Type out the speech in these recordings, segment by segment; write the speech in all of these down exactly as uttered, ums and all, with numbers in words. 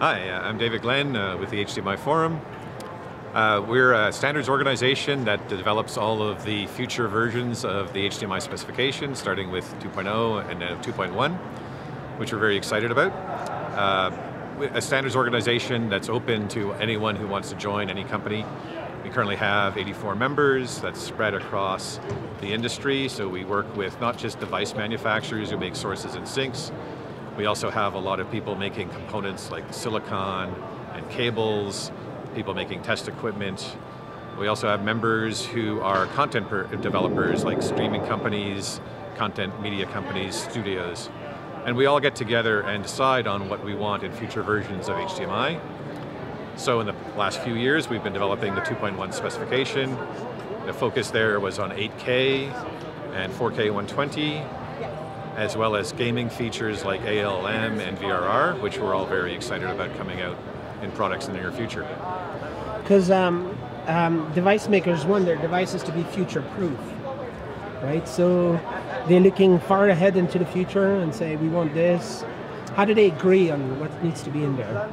Hi, uh, I'm David Glenn uh, with the H D M I Forum. Uh, we're a standards organization that develops all of the future versions of the H D M I specification, starting with two point oh and then two point one, which we're very excited about. Uh, a standards organization that's open to anyone who wants to join any company. We currently have eighty-four members that's spread across the industry, so we work with not just device manufacturers who make sources and sinks. We also have a lot of people making components like silicon and cables, people making test equipment. We also have members who are content developers like streaming companies, content media companies, studios. And we all get together and decide on what we want in future versions of H D M I. So in the last few years, we've been developing the two point one specification. The focus there was on eight K and four K one twenty, as well as gaming features like A L M and V R R, which we're all very excited about coming out in products in the near future. Because um, um, device makers want their devices to be future-proof, right? So they're looking far ahead into the future and say, we want this. How do they agree on what needs to be in there?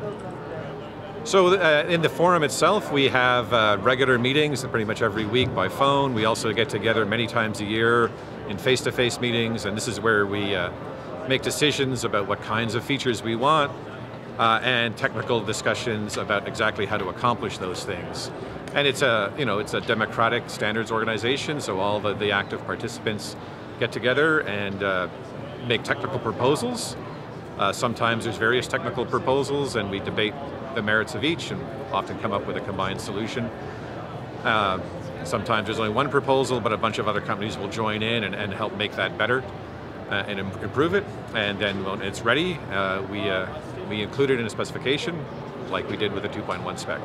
So uh, in the forum itself, we have uh, regular meetings pretty much every week by phone. We also get together many times a year in face-to-face meetings, and this is where we uh, make decisions about what kinds of features we want uh, and technical discussions about exactly how to accomplish those things. And it's a, you know, it's a democratic standards organization, so all the, the active participants get together and uh, make technical proposals. Uh, sometimes there's various technical proposals and we debate the merits of each and often come up with a combined solution. Uh, sometimes there's only one proposal, but a bunch of other companies will join in and, and help make that better uh, and im- improve it. And then when it's ready, uh, we, uh, we include it in a specification like we did with the two point one spec.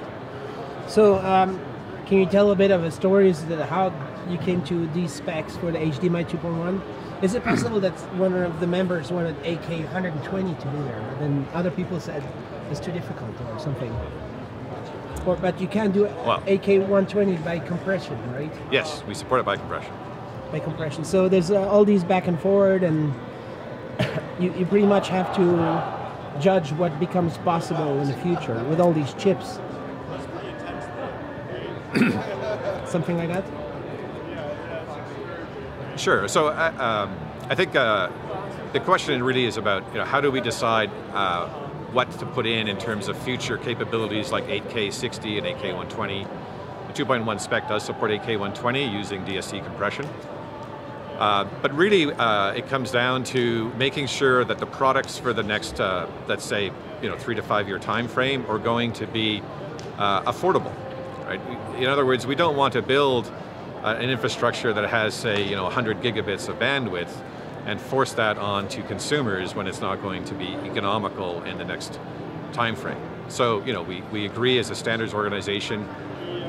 So um, can you tell a bit of a story as to how you came to these specs for the H D M I two point one? Is it possible that one of the members wanted A K one twenty to be there, and then other people said it's too difficult or something? Or, but you can do well, A K one twenty by compression, right? Yes, we support it by compression. By compression. So there's uh, all these back and forward, and you, you pretty much have to judge what becomes possible in the future with all these chips. Something like that? Sure. So uh, um, I think uh, the question really is about, you know, how do we decide uh, what to put in in terms of future capabilities like eight K sixty and A K one twenty. The two point one spec does support A K one twenty using D S C compression. Uh, but really, uh, it comes down to making sure that the products for the next, uh, let's say, you know, three to five year time frame are going to be uh, affordable. Right? In other words, we don't want to build Uh, an infrastructure that has, say, you know, one hundred gigabits of bandwidth and force that on to consumers when it's not going to be economical in the next time frame. So, you know, we, we agree as a standards organization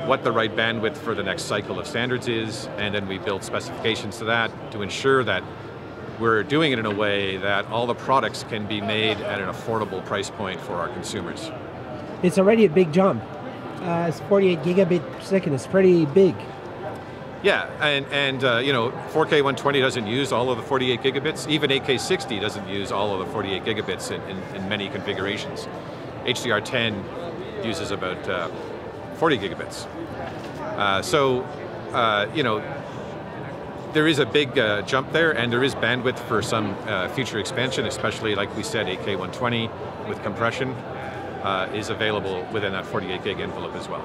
what the right bandwidth for the next cycle of standards is, and then we build specifications to that to ensure that we're doing it in a way that all the products can be made at an affordable price point for our consumers. It's already a big jump. Uh, it's forty-eight gigabit per second, it's pretty big. Yeah, and, and uh, you know, four K one twenty doesn't use all of the forty-eight gigabits. Even eight K sixty doesn't use all of the forty-eight gigabits in, in, in many configurations. H D R ten uses about uh, forty gigabits. Uh, so, uh, you know, there is a big uh, jump there, and there is bandwidth for some uh, future expansion, especially, like we said, A K one twenty with compression uh, is available within that forty-eight gig envelope as well.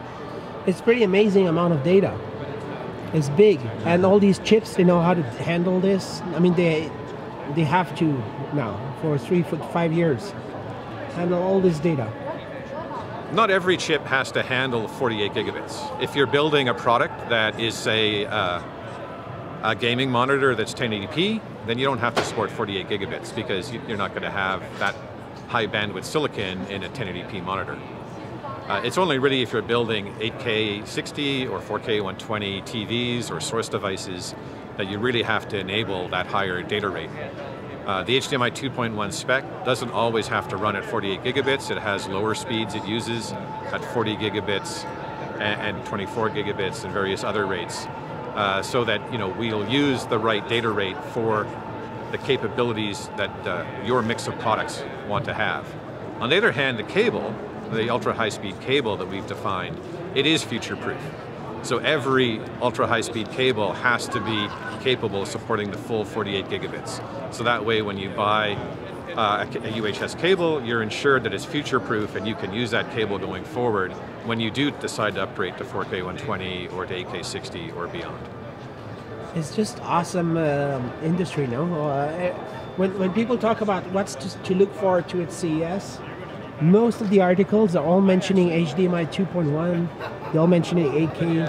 It's pretty amazing amount of data. It's big, and all these chips, they know how to handle this. I mean, they they have to now for three, four, five years handle all this data. Not every chip has to handle forty-eight gigabits. If you're building a product that is, say, uh, a gaming monitor that's ten eighty p, then you don't have to support forty-eight gigabits because you're not going to have that high bandwidth silicon in a ten eighty p monitor. Uh, it's only really if you're building eight K sixty or four K one twenty T Vs or source devices that you really have to enable that higher data rate. Uh, the H D M I two point one spec doesn't always have to run at forty-eight gigabits. It has lower speeds it uses at forty gigabits and, and twenty-four gigabits and various other rates uh, so that, you know, we'll use the right data rate for the capabilities that uh, your mix of products want to have. On the other hand, the cable, the ultra-high-speed cable that we've defined, it is future-proof. So every ultra-high-speed cable has to be capable of supporting the full forty-eight gigabits. So that way, when you buy uh, a U H S cable, you're ensured that it's future-proof and you can use that cable going forward when you do decide to upgrade to four K one twenty or to eight K sixty or beyond. It's just awesome uh, industry, no? Uh, when, when people talk about what's to, to look forward to at C E S, most of the articles are all mentioning H D M I two point one, they're all mentioning eight K,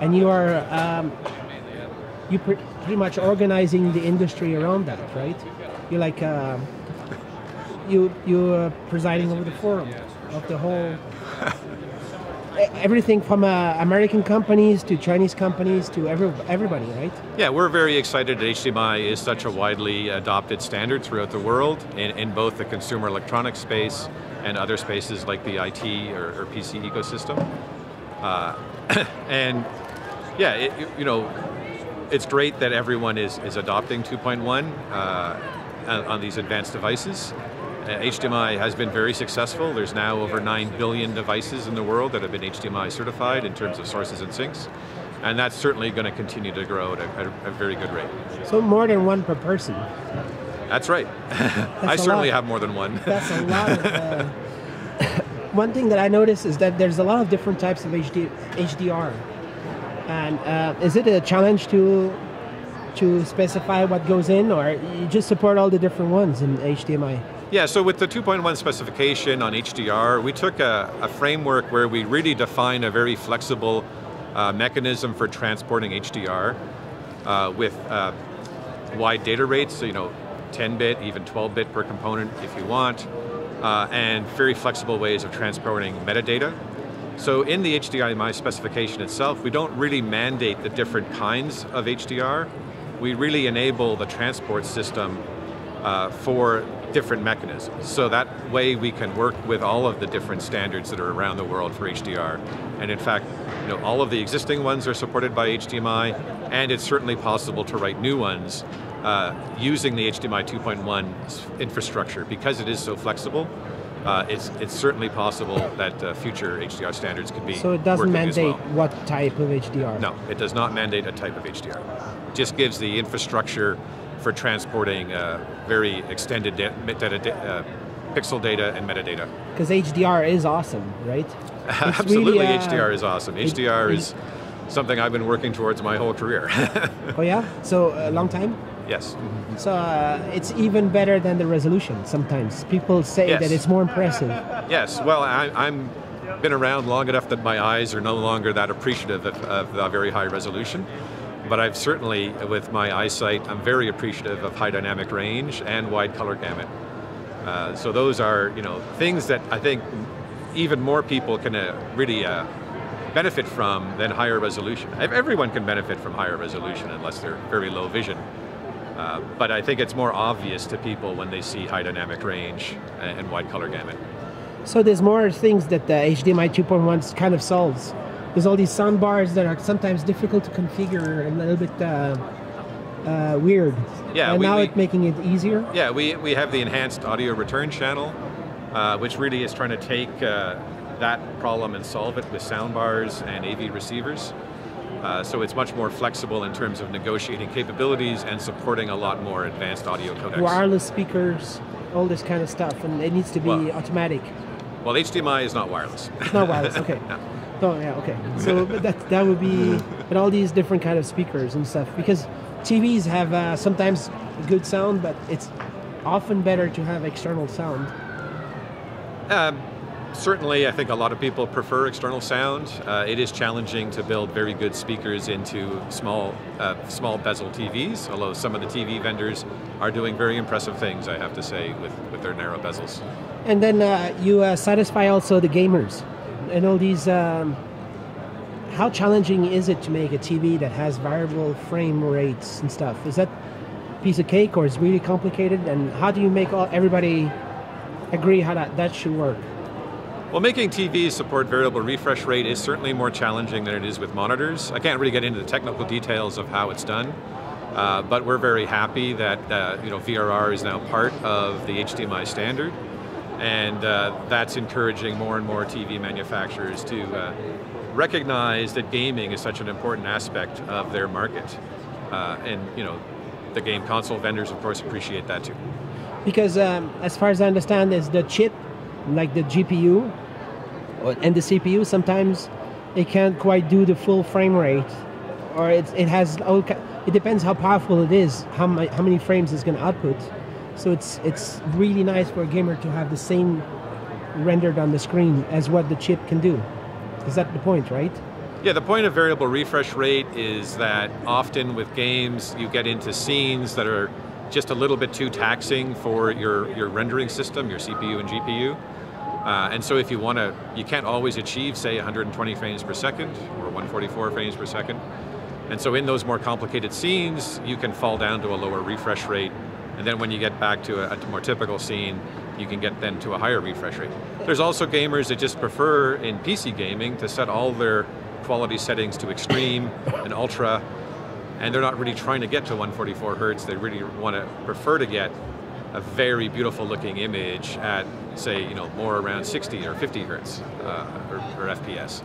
and you are um, you pre pretty much organizing the industry around that, right? You're like uh, you you uh, presiding over the forum of the whole everything from uh, American companies to Chinese companies to every everybody, right? Yeah, we're very excited that H D M I is such a widely adopted standard throughout the world in, in both the consumer electronics space and other spaces like the I T or, or P C ecosystem. Uh, and yeah, it, you know, it's great that everyone is, is adopting two point one uh, on these advanced devices. Uh, H D M I has been very successful. There's now over nine billion devices in the world that have been H D M I certified in terms of sources and sinks. And that's certainly going to continue to grow at a, at a very good rate. So more than one per person. That's right. That's I certainly lot. have more than one. That's a lot of, uh, one thing that I noticed is that there's a lot of different types of H D, H D R. And uh, is it a challenge to to specify what goes in, or you just support all the different ones in H D M I? Yeah, so with the two point one specification on H D R, we took a, a framework where we really define a very flexible uh, mechanism for transporting H D R uh, with uh, wide data rates, so you know, ten bit, even twelve bit per component if you want, uh, and very flexible ways of transporting metadata. So in the H D M I specification itself, we don't really mandate the different kinds of H D R. We really enable the transport system uh, for different mechanisms. So that way we can work with all of the different standards that are around the world for H D R. And in fact, you know, all of the existing ones are supported by H D M I, and it's certainly possible to write new ones Uh, using the H D M I two point one infrastructure. Because it is so flexible, uh, it's, it's certainly possible that uh, future H D R standards could be So it doesn't mandate well. what type of H D R? No, it does not mandate a type of H D R. It just gives the infrastructure for transporting uh, very extended da metadata, uh, pixel data and metadata. Because H D R is awesome, right? Absolutely, really, uh, H D R is awesome. H D R is something I've been working towards my whole career. Oh yeah? So a uh, long time? Yes. So uh, it's even better than the resolution sometimes. People say yes. that it's more impressive. Yes, well, I, I'm been around long enough that my eyes are no longer that appreciative of, of the very high resolution. But I've certainly, with my eyesight, I'm very appreciative of high dynamic range and wide color gamut. Uh, so those are, you know, things that I think even more people can uh, really uh, benefit from than higher resolution. Everyone can benefit from higher resolution unless they're very low vision. Uh, but I think it's more obvious to people when they see high dynamic range and, and wide color gamut. So there's more things that the H D M I two point one kind of solves. There's all these soundbars that are sometimes difficult to configure and a little bit uh, uh, weird. Yeah, and we, now we, it's making it easier? Yeah, we, we have the enhanced audio return channel, uh, which really is trying to take uh, that problem and solve it with soundbars and A V receivers. Uh, so it's much more flexible in terms of negotiating capabilities and supporting a lot more advanced audio codecs. Wireless speakers, all this kind of stuff, and it needs to be well, automatic. Well, H D M I is not wireless. It's not wireless, okay. No. Oh, yeah, okay. So but that, that would be, but all these different kind of speakers and stuff, because T Vs have uh, sometimes good sound, but it's often better to have external sound. Um, Certainly, I think a lot of people prefer external sound. Uh, it is challenging to build very good speakers into small, uh, small bezel T Vs, although some of the T V vendors are doing very impressive things, I have to say, with, with their narrow bezels. And then uh, you uh, satisfy also the gamers and all these. Um, how challenging is it to make a T V that has variable frame rates and stuff? Is that a piece of cake, or is it really complicated? And how do you make all, everybody agree how that, that should work? Well, making T Vs support variable refresh rate is certainly more challenging than it is with monitors. I can't really get into the technical details of how it's done, uh, but we're very happy that uh, you know, V R R is now part of the H D M I standard. and uh, that's encouraging more and more T V manufacturers to uh, recognize that gaming is such an important aspect of their market. Uh, and you know, the game console vendors, of course, appreciate that too. Because um, as far as I understand, is the chip, like the G P U and the C P U, sometimes it can't quite do the full frame rate, or it, it has all, it depends how powerful it is, how, my, how many frames it's going to output. So it's, it's really nice for a gamer to have the same rendered on the screen as what the chip can do. Is that the point, right? Yeah, the point of variable refresh rate is that often with games you get into scenes that are just a little bit too taxing for your, your rendering system, your C P U and G P U. Uh, and so if you want to, you can't always achieve, say, one hundred twenty frames per second or one forty-four frames per second. And so in those more complicated scenes, you can fall down to a lower refresh rate. And then when you get back to a, a more typical scene, you can get then to a higher refresh rate. There's also gamers that just prefer in P C gaming to set all their quality settings to extreme and ultra, and they're not really trying to get to one forty-four hertz. They really want to prefer to get a very beautiful looking image at, say, you know, more around sixty or fifty hertz uh, or, or F P S.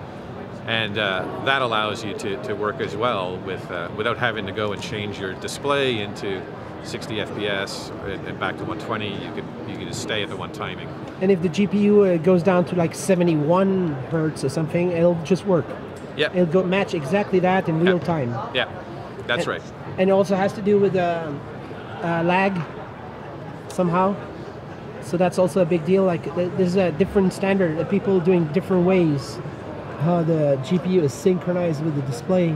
And uh, that allows you to, to work as well with, uh, without having to go and change your display into sixty F P S and back to one twenty, you can, you can just stay at the one timing. And if the G P U uh, goes down to like seventy-one hertz or something, it'll just work. Yeah. It'll go match exactly that in real yeah. time. Yeah, that's and, right. And it also has to do with uh, uh, lag somehow. So that's also a big deal. Like there's a different standard that people doing different ways how the G P U is synchronized with the display.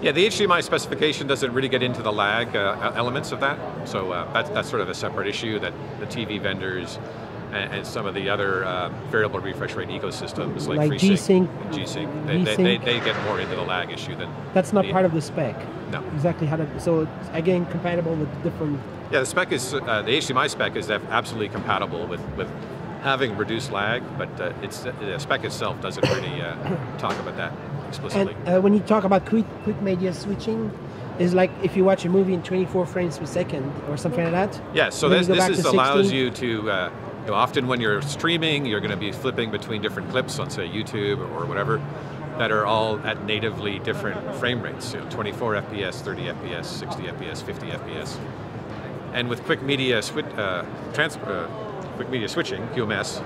Yeah, the H D M I specification doesn't really get into the lag uh, elements of that. So uh, that's, that's sort of a separate issue that the T V vendors and, and some of the other uh, variable refresh rate ecosystems like, like G-Sync, G-Sync, they, they, they, they get more into the lag issue than... That's not the, part of the spec. No. Exactly how to... So it's, again, compatible with different... Yeah, the spec is... Uh, the H D M I spec is absolutely compatible with, with having reduced lag, but uh, it's, the spec itself doesn't really uh, talk about that. And uh, when you talk about quick, quick media switching, is like if you watch a movie in twenty-four frames per second or something like that? Yeah, so this, this is allows you to, uh, you know, often when you're streaming, you're going to be flipping between different clips on, say, YouTube or whatever, that are all at natively different frame rates, you know, twenty-four F P S, thirty F P S, sixty F P S, fifty F P S. And with quick media, swi uh, trans uh, quick media switching, Q M S,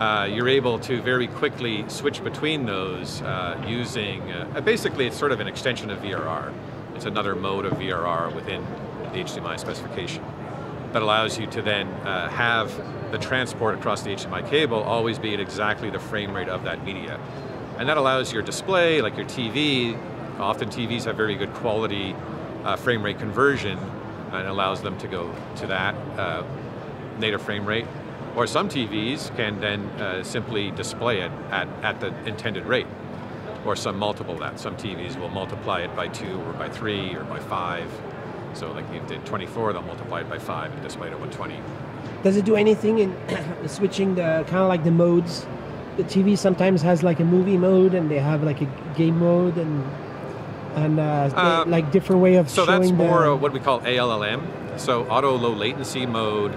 Uh, you're able to very quickly switch between those uh, using, uh, basically it's sort of an extension of V R R. It's another mode of V R R within the H D M I specification that allows you to then uh, have the transport across the H D M I cable always be at exactly the frame rate of that media. And that allows your display, like your T V, often T Vs have very good quality uh, frame rate conversion and allows them to go to that uh, native frame rate. Or some T Vs can then uh, simply display it at, at the intended rate, or some multiple of that. Some T Vs will multiply it by two or by three or by five. So like if they did twenty-four, they'll multiply it by five and display it at one twenty. Does it do anything in switching the, kind of like the modes? The T V sometimes has like a movie mode and they have like a game mode and, and uh, uh, they, like different way of so showing. So that's more the, what we call A L L M, so auto low latency mode.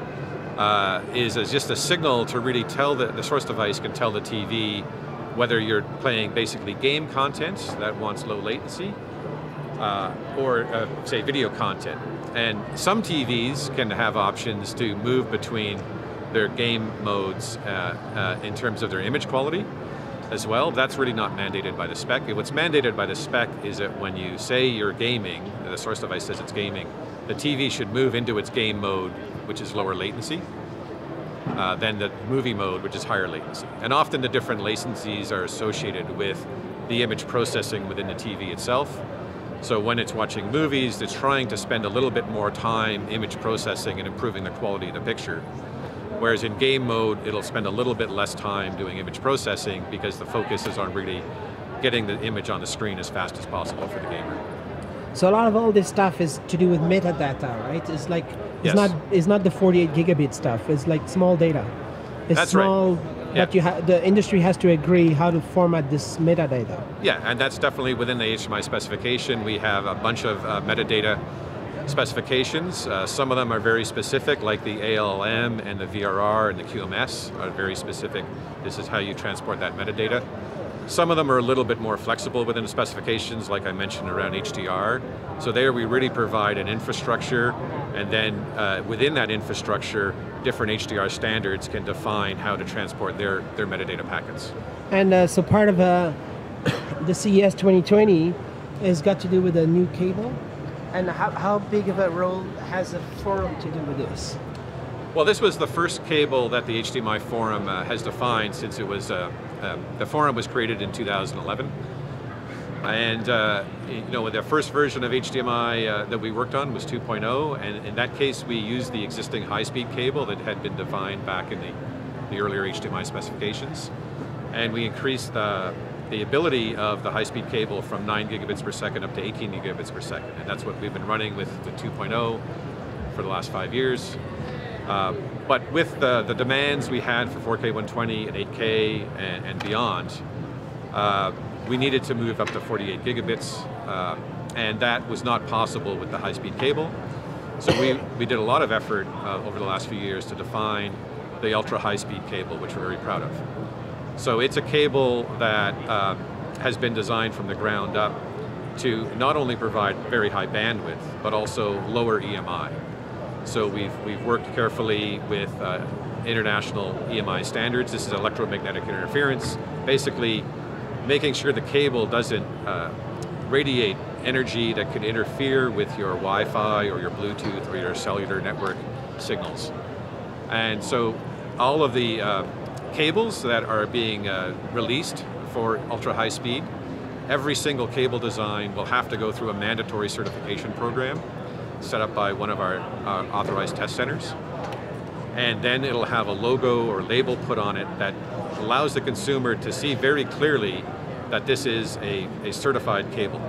Uh, is as just a signal to really tell the, the source device can tell the T V whether you're playing basically game content that wants low latency uh, or uh, say video content. And some T Vs can have options to move between their game modes uh, uh, in terms of their image quality as well. That's really not mandated by the spec. What's mandated by the spec is that when you say you're gaming, the source device says it's gaming, the T V should move into its game mode, which is lower latency, uh, than the movie mode, which is higher latency. And often the different latencies are associated with the image processing within the T V itself. So when it's watching movies, it's trying to spend a little bit more time image processing and improving the quality of the picture. Whereas in game mode, it'll spend a little bit less time doing image processing because the focus is on really getting the image on the screen as fast as possible for the gamer. So a lot of all this stuff is to do with metadata, right? It's like, it's yes. not it's not the forty-eight gigabit stuff. It's like small data. It's that's small, right. But yeah. you ha the industry has to agree how to format this metadata. Yeah, and that's definitely within the H D M I specification. We have a bunch of uh, metadata specifications. Uh, some of them are very specific, like the A L L M and the V R R and the Q M S are very specific. This is how you transport that metadata. Some of them are a little bit more flexible within the specifications, like I mentioned around H D R. So there we really provide an infrastructure, and then uh, within that infrastructure, different H D R standards can define how to transport their, their metadata packets. And uh, so part of uh, the C E S twenty twenty has got to do with a new cable? And how, how big of a role has a forum to do with this? Well, this was the first cable that the H D M I Forum uh, has defined since it was, uh, um, the Forum was created in two thousand eleven. And uh, you know, the first version of H D M I uh, that we worked on was two point oh, and in that case we used the existing high-speed cable that had been defined back in the, the earlier H D M I specifications. And we increased the, the ability of the high-speed cable from nine gigabits per second up to eighteen gigabits per second. And that's what we've been running with, with two point oh for the last five years. Uh, but with the, the demands we had for four K one twenty and eight K and, and beyond, uh, we needed to move up to forty-eight gigabits, uh, and that was not possible with the high-speed cable. So we, we did a lot of effort uh, over the last few years to define the ultra-high-speed cable, which we're very proud of. So it's a cable that uh, has been designed from the ground up to not only provide very high bandwidth, but also lower E M I. So we've, we've worked carefully with uh, international E M I standards. This is electromagnetic interference, basically making sure the cable doesn't uh, radiate energy that could interfere with your Wi-Fi or your Bluetooth or your cellular network signals. And so all of the uh, cables that are being uh, released for ultra-high speed, every single cable design will have to go through a mandatory certification program set up by one of our uh, authorized test centers. And then it'll have a logo or label put on it that allows the consumer to see very clearly that this is a, a certified cable.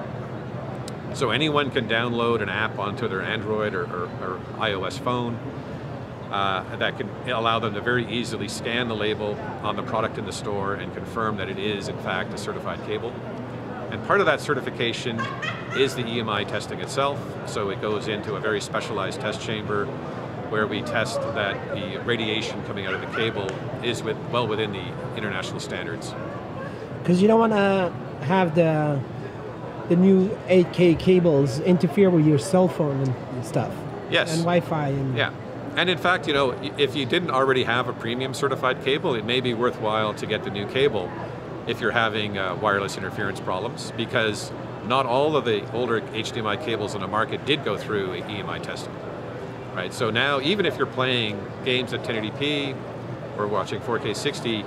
So anyone can download an app onto their Android or, or, or iOS phone uh, that can allow them to very easily scan the label on the product in the store and confirm that it is in fact a certified cable. And part of that certification is the E M I testing itself. So it goes into a very specialized test chamber where we test that the radiation coming out of the cable is with, well within the international standards. Because you don't want to have the, the new eight K cables interfere with your cell phone and stuff. Yes. And Wi-Fi. And yeah. And in fact, you know, if you didn't already have a premium certified cable, it may be worthwhile to get the new cable if you're having uh, wireless interference problems, because not all of the older H D M I cables on the market did go through E M I testing, right? So now, even if you're playing games at ten eighty p or watching four K sixty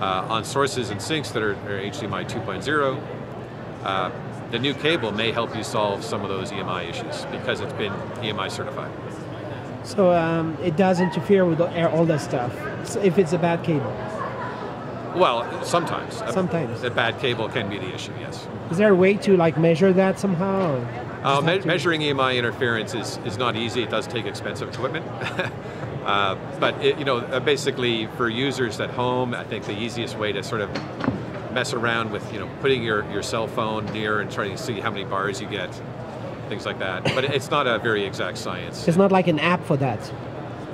uh, on sources and sinks that are, are H D M I two point oh, uh, the new cable may help you solve some of those E M I issues because it's been E M I certified. So um, it does interfere with all that stuff, so if it's a bad cable? Well, sometimes. Sometimes. A, a bad cable can be the issue, yes. Is there a way to like measure that somehow? Uh, me measuring E M I interference is, is not easy. It does take expensive equipment. uh, but it, you know, basically for users at home, I think the easiest way to sort of mess around with, you know, putting your, your cell phone near and trying to see how many bars you get, things like that. But it's not a very exact science. It's not like an app for that?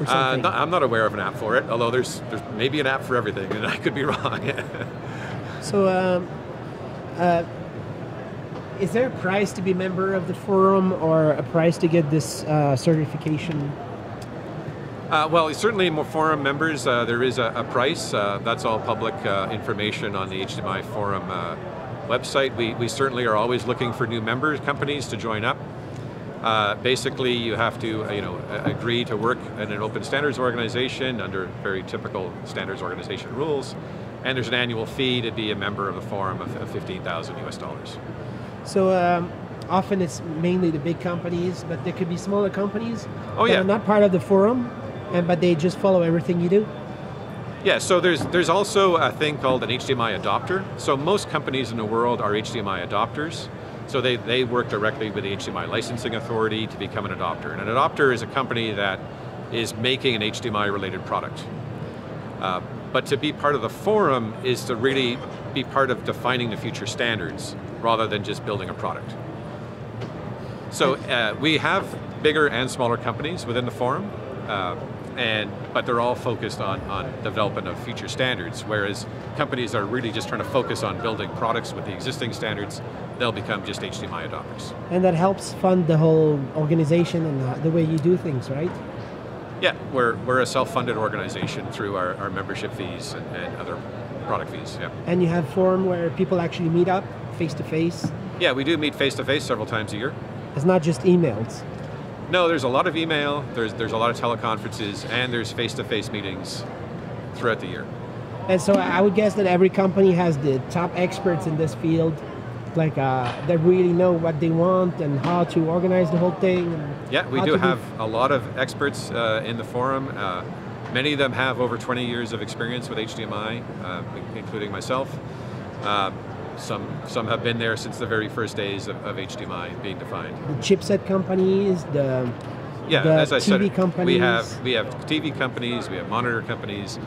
Uh, no, I'm not aware of an app for it, although there's, there's maybe an app for everything, and I could be wrong. So, um, uh, is there a price to be a member of the forum, or a price to get this uh, certification? Uh, well, certainly more forum members, uh, there is a, a price. Uh, that's all public uh, information on the H D M I Forum uh, website. We, we certainly are always looking for new members, companies to join up. Uh, basically, you have to, uh, you know, agree to work in an open standards organization under very typical standards organization rules, and there's an annual fee to be a member of the forum of, of fifteen thousand U S dollars. So um, often it's mainly the big companies, but there could be smaller companies oh, yeah. that are not part of the forum, and but they just follow everything you do. Yeah. So there's there's also a thing called an H D M I adopter. So most companies in the world are H D M I adopters. So they, they work directly with the H D M I licensing authority to become an adopter. And an adopter is a company that is making an H D M I related product. Uh, but to be part of the forum is to really be part of defining the future standards rather than just building a product. So uh, we have bigger and smaller companies within the forum, uh, and but they're all focused on, on development of future standards, whereas companies are really just trying to focus on building products with the existing standards. They'll become just H D M I adopters. And that helps fund the whole organization and the, the way you do things, right? Yeah, we're, we're a self-funded organization through our, our membership fees and, and other product fees, yeah. And you have forum where people actually meet up face-to-face? Yeah, we do meet face-to-face several times a year. It's not just emails? No, there's a lot of email, there's, there's a lot of teleconferences, and there's face-to-face meetings throughout the year. And so I would guess that every company has the top experts in this field, like uh, they really know what they want and how to organize the whole thing. And yeah, we do have a lot of experts uh, in the forum. Uh, many of them have over twenty years of experience with H D M I, uh, including myself. Uh, Some some have been there since the very first days of, of H D M I being defined. The chipset companies, the yeah, the as I T V said, companies. we have we have T V companies, we have monitor companies,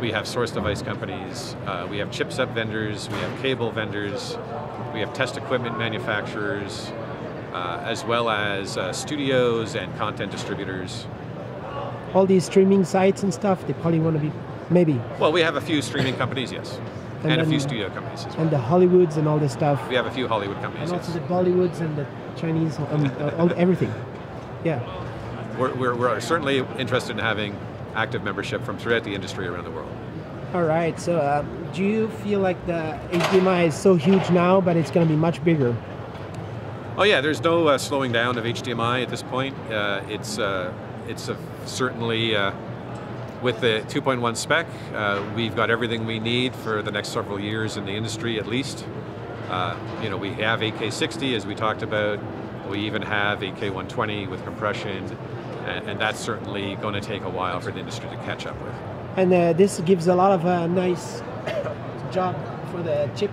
we have source device companies, uh, we have chipset vendors, we have cable vendors, we have test equipment manufacturers, uh, as well as uh, studios and content distributors. All these streaming sites and stuff, they probably want to be maybe. Well, we have a few streaming companies, yes. And, and then, a few studio companies as well. And the Hollywoods and all this stuff. We have a few Hollywood companies. And also yes. the Bollywoods and the Chinese, um, uh, all, everything. Yeah. We're, we're, we're certainly interested in having active membership from throughout the industry around the world. All right, so uh, do you feel like the H D M I is so huge now, but it's going to be much bigger? Oh yeah, there's no uh, slowing down of H D M I at this point. Uh, it's uh, it's uh, certainly... Uh, With the two point one spec, uh, we've got everything we need for the next several years in the industry, at least. Uh, you know, we have eight K sixty, as we talked about. We even have eight K one twenty with compression, and, and that's certainly going to take a while for the industry to catch up with. And uh, this gives a lot of uh, nice job for the chip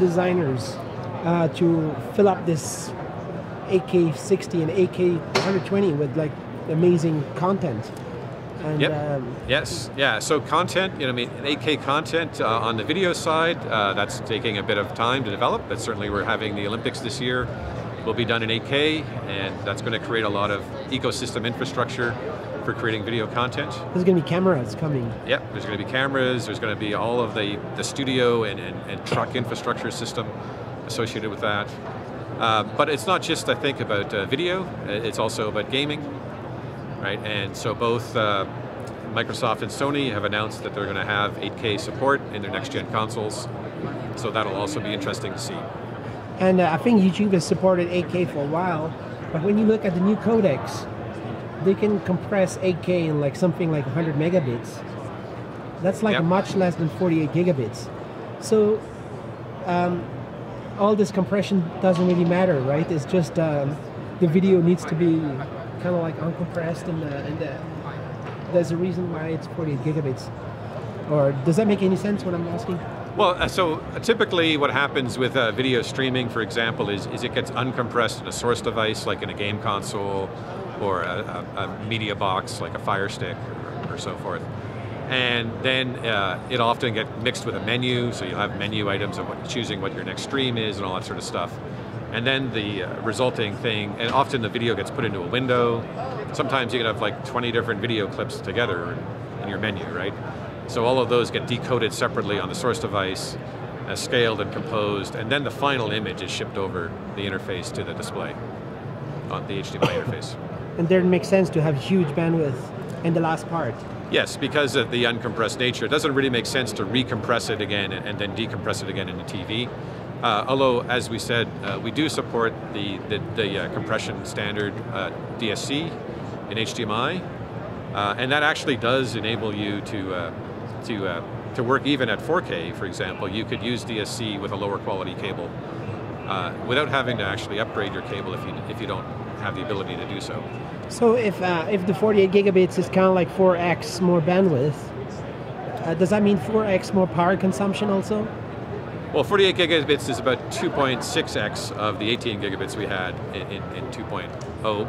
designers uh, to fill up this eight K sixty and eight K one twenty with like amazing content. And, yep. Um, yes. Yeah. So content, you know, I mean, eight K content uh, on the video side, uh, that's taking a bit of time to develop, but certainly we're having the Olympics this year. We'll be done in eight K, and that's going to create a lot of ecosystem infrastructure for creating video content. There's going to be cameras coming. Yep. There's going to be cameras. There's going to be all of the, the studio and, and, and truck infrastructure system associated with that. Uh, but it's not just, I think, about uh, video. It's also about gaming. Right, and so both uh, Microsoft and Sony have announced that they're going to have eight K support in their next-gen consoles, so that'll also be interesting to see. And uh, I think YouTube has supported eight K for a while, but when you look at the new codecs, they can compress eight K in like something like one hundred megabits. That's like yep. much less than forty-eight gigabits. So um, all this compression doesn't really matter, right? It's just um, the video needs to be kind of like uncompressed, and, uh, and uh, there's a reason why it's forty-eight gigabits. Or does that make any sense what I'm asking? Well, uh, so uh, typically what happens with uh, video streaming, for example, is, is it gets uncompressed in a source device, like in a game console, or a, a, a media box, like a Fire Stick, or, or so forth. And then uh, it often gets mixed with a menu, so you'll have menu items of what, choosing what your next stream is and all that sort of stuff. And then the uh, resulting thing, and often the video gets put into a window. Sometimes you can have like twenty different video clips together in your menu, right? So all of those get decoded separately on the source device, uh, scaled and composed, and then the final image is shipped over the interface to the display, on the H D M I interface. And then it makes sense to have huge bandwidth in the last part. Yes, because of the uncompressed nature, it doesn't really make sense to recompress it again and, and then decompress it again in the T V. Uh, although, as we said, uh, we do support the, the, the uh, compression standard uh, D S C in H D M I, uh, and that actually does enable you to, uh, to, uh, to work even at four K, for example. You could use D S C with a lower quality cable uh, without having to actually upgrade your cable if you, if you don't have the ability to do so. So if, uh, if the forty-eight gigabits is kind of like four X more bandwidth, uh, does that mean four X more power consumption also? Well, forty-eight gigabits is about two point six X of the eighteen gigabits we had in, in, in two point oh.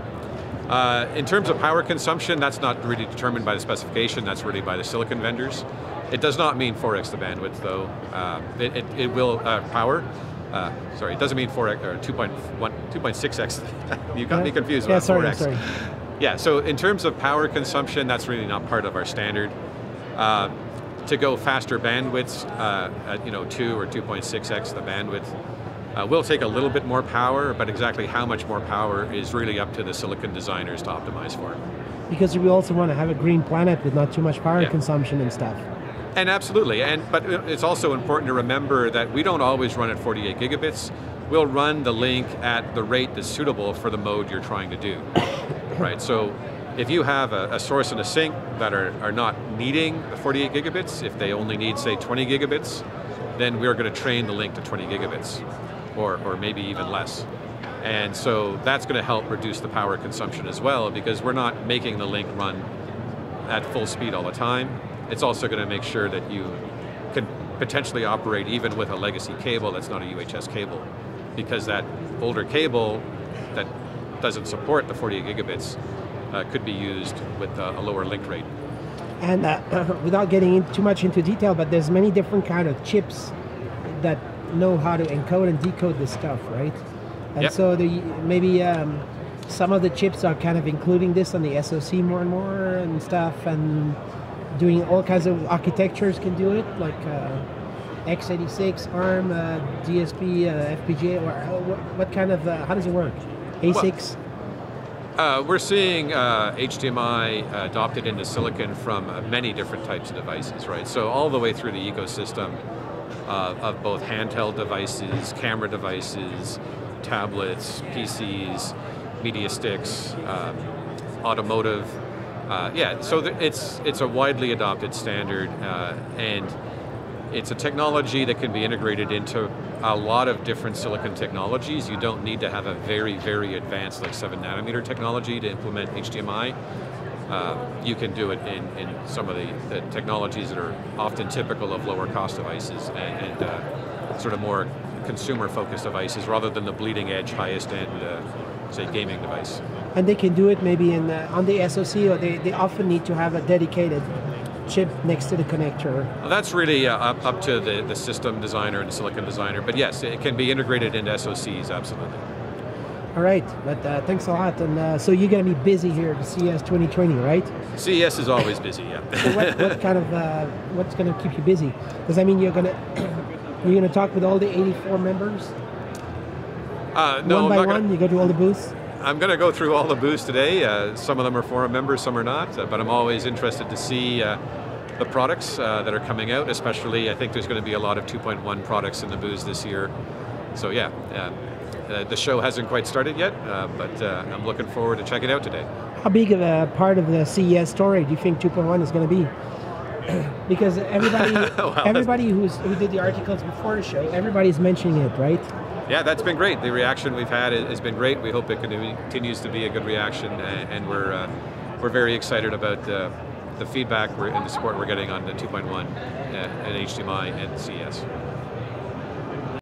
Uh, in terms of power consumption, that's not really determined by the specification, that's really by the silicon vendors. It does not mean four X the bandwidth, though. Uh, it, it, it will uh, power. Uh, sorry, it doesn't mean four X or two point one, two point six X. You got me confused yeah, about sorry, four X. Sorry. Yeah, so in terms of power consumption, that's really not part of our standard. Uh, to go faster bandwidths, uh, at, you know, two or two point six X the bandwidth, uh, will take a little bit more power, but exactly how much more power is really up to the silicon designers to optimize for. Because we also want to have a green planet with not too much power yeah. consumption and stuff. And absolutely, and but it's also important to remember that we don't always run at forty-eight gigabits. We'll run the link at the rate that's suitable for the mode you're trying to do, right? So if you have a, a source and a sink that are, are not needing the forty-eight gigabits, if they only need, say, twenty gigabits, then we're going to train the link to twenty gigabits, or, or maybe even less. And so that's going to help reduce the power consumption as well, because we're not making the link run at full speed all the time. It's also going to make sure that you can potentially operate even with a legacy cable that's not a U H S cable, because that older cable that doesn't support the forty-eight gigabits uh, could be used with uh, a lower link rate. And uh, uh, without getting in too much into detail, but there's many different kind of chips that know how to encode and decode this stuff, right? And yep. so the, maybe um, some of the chips are kind of including this on the S O C more and more and stuff, and doing all kinds of architectures can do it, like uh, x eighty-six, ARM, uh, D S P, uh, F P G A, or what, what kind of, uh, how does it work? A six? Well, uh, we're seeing uh, H D M I adopted into silicon from uh, many different types of devices, right? So all the way through the ecosystem uh, of both handheld devices, camera devices, tablets, P Cs, media sticks, um, automotive. Uh, yeah, so it's it's a widely adopted standard, uh, and it's a technology that can be integrated into a lot of different silicon technologies. You don't need to have a very, very advanced, like seven nanometer technology to implement H D M I. Uh, you can do it in, in some of the, the technologies that are often typical of lower cost devices and, and uh, sort of more consumer focused devices rather than the bleeding edge, highest end, uh, say, gaming device. And they can do it maybe in uh, on the S O C, or they, they often need to have a dedicated chip next to the connector. Well, that's really uh, up, up to the, the system designer and the silicon designer, but yes, it can be integrated into S O Cs, absolutely. All right, but uh, thanks a lot. And uh, so you're going to be busy here at C E S twenty twenty, right? C E S is always busy, yeah. So what, what kind of, uh, what's going to keep you busy? Does that mean you're going to, you're going to talk with all the eighty-four members? Uh, no, one by I'm not one, gonna... you go to all the booths? I'm going to go through all the booths today. Uh, some of them are forum members, some are not, uh, but I'm always interested to see uh, the products uh, that are coming out, especially I think there's going to be a lot of two point one products in the booths this year. So yeah, uh, uh, the show hasn't quite started yet, uh, but uh, I'm looking forward to checking it out today. How big of a part of the C E S story do you think two point one is going to be? Because everybody, well, everybody who's, who did the articles before the show, everybody's mentioning it, right? Yeah, that's been great. The reaction we've had has been great. We hope it continues to be a good reaction, and we're uh, we're very excited about uh, the feedback and the support we're getting on the two point one and H D M I and C E S.